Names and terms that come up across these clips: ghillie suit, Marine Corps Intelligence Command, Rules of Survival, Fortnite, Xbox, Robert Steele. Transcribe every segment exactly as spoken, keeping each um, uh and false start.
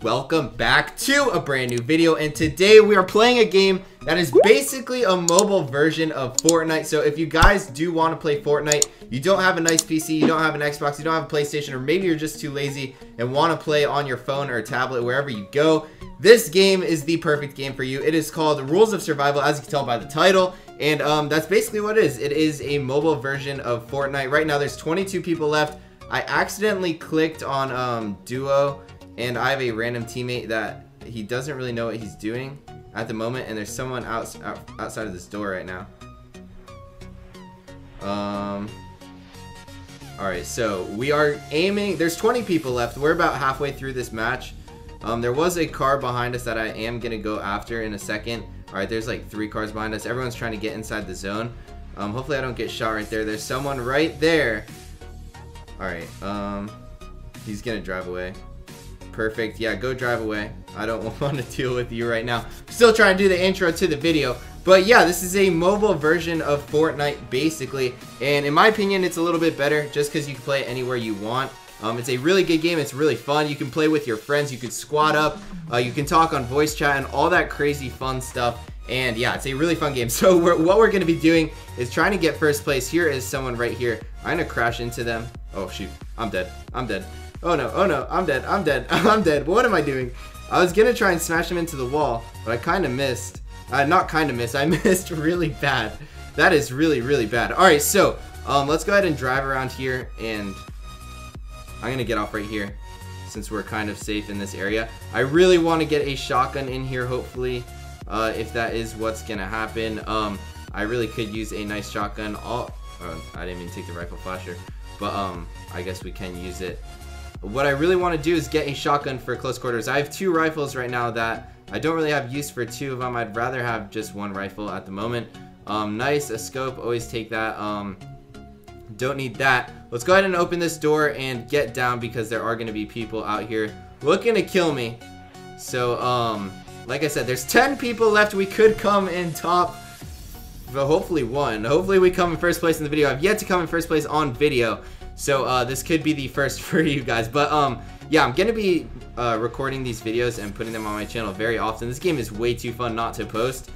and welcome back to a brand new video. And today we are playing a game that is basically a mobile version of Fortnite. So if you guys do want to play Fortnite, you don't have a nice P C, you don't have an Xbox, you don't have a PlayStation, or maybe you're just too lazy and want to play on your phone or tablet wherever you go, this game is the perfect game for you. It is called Rules of Survival, as you can tell by the title. And um, that's basically what it is. It is a mobile version of Fortnite. Right now there's twenty-two people left. I accidentally clicked on um, Duo, and I have a random teammate that he doesn't really know what he's doing at the moment, and there's someone out, out, outside of this door right now. Um, Alright, so we are aiming. There's twenty people left. We're about halfway through this match. Um, there was a car behind us that I am going to go after in a second. Alright, there's like three cars behind us. Everyone's trying to get inside the zone. Um, hopefully I don't get shot right there. There's someone right there. Alright, um, he's gonna drive away. Perfect, yeah, go drive away. I don't want to deal with you right now. Still trying to do the intro to the video. But yeah, this is a mobile version of Fortnite, basically. And in my opinion, it's a little bit better just because you can play it anywhere you want. Um, it's a really good game, it's really fun. You can play with your friends, you can squad up, uh, you can talk on voice chat and all that crazy fun stuff. And yeah, it's a really fun game. So we're, what we're gonna be doing is trying to get first place. Here is someone right here. I'm gonna crash into them. Oh shoot, I'm dead, I'm dead. Oh no, oh no, I'm dead, I'm dead, I'm dead. What am I doing? I was gonna try and smash him into the wall, but I kinda missed. Uh, not kinda missed, I missed really bad. That is really, really bad. All right, so um, let's go ahead and drive around here, and I'm gonna get off right here since we're kind of safe in this area. I really wanna get a shotgun in here, hopefully, uh, if that is what's gonna happen. Um, I really could use a nice shotgun. All, oh, I didn't mean to take the rifle flasher. But um, I guess we can use it. What I really want to do is get a shotgun for close quarters. I have two rifles right now that I don't really have use for two of them. I'd rather have just one rifle at the moment. Um, nice, a scope, always take that. Um, don't need that. Let's go ahead and open this door and get down because there are going to be people out here looking to kill me. So, um, like I said, there's ten people left. We could come in top. But hopefully one. Hopefully we come in first place in the video. I've yet to come in first place on video. So uh, this could be the first for you guys. But um, yeah, I'm going to be uh, recording these videos and putting them on my channel very often. This game is way too fun not to post.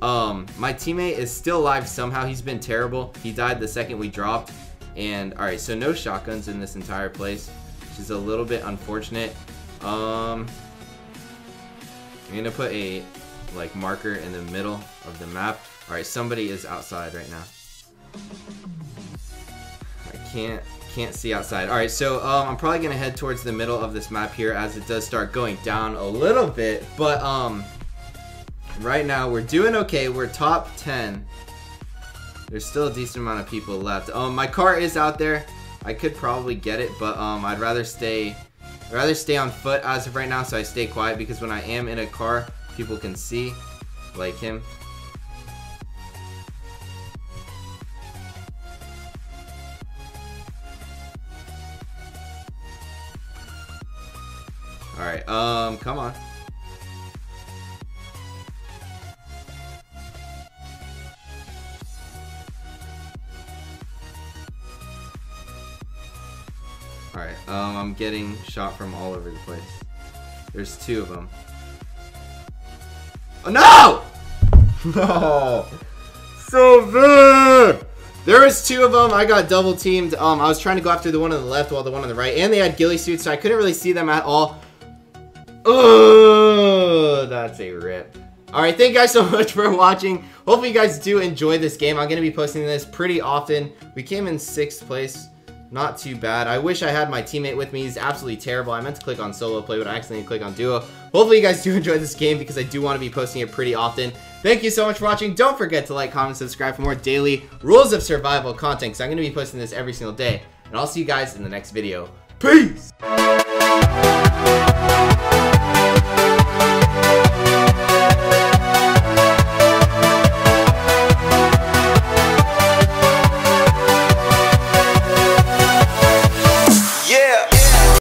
Um, my teammate is still alive somehow. He's been terrible. He died the second we dropped. And alright, so no shotguns in this entire place, which is a little bit unfortunate. Um, I'm going to put a like marker in the middle of the map. Alright, somebody is outside right now. I can't can't see outside. Alright, so um, I'm probably gonna head towards the middle of this map here as it does start going down a little bit, but um, right now we're doing okay. We're top ten. There's still a decent amount of people left. Um, my car is out there. I could probably get it, but um, I'd rather stay I'd rather stay on foot as of right now, so I stay quiet because when I am in a car, people can see, like him. Alright, um, come on. Alright, um, I'm getting shot from all over the place. There's two of them. Oh, no! No! So bad! There was two of them. I got double teamed. Um, I was trying to go after the one on the left while the one on the right. And they had ghillie suits, so I couldn't really see them at all. Oh, that's a rip. Alright, thank you guys so much for watching. Hopefully you guys do enjoy this game. I'm going to be posting this pretty often. We came in sixth place. Not too bad. I wish I had my teammate with me. He's absolutely terrible. I meant to click on solo play, but I accidentally clicked on duo. Hopefully you guys do enjoy this game because I do want to be posting it pretty often. Thank you so much for watching. Don't forget to like, comment, subscribe for more daily Rules of Survival content because I'm going to be posting this every single day. And I'll see you guys in the next video. Peace!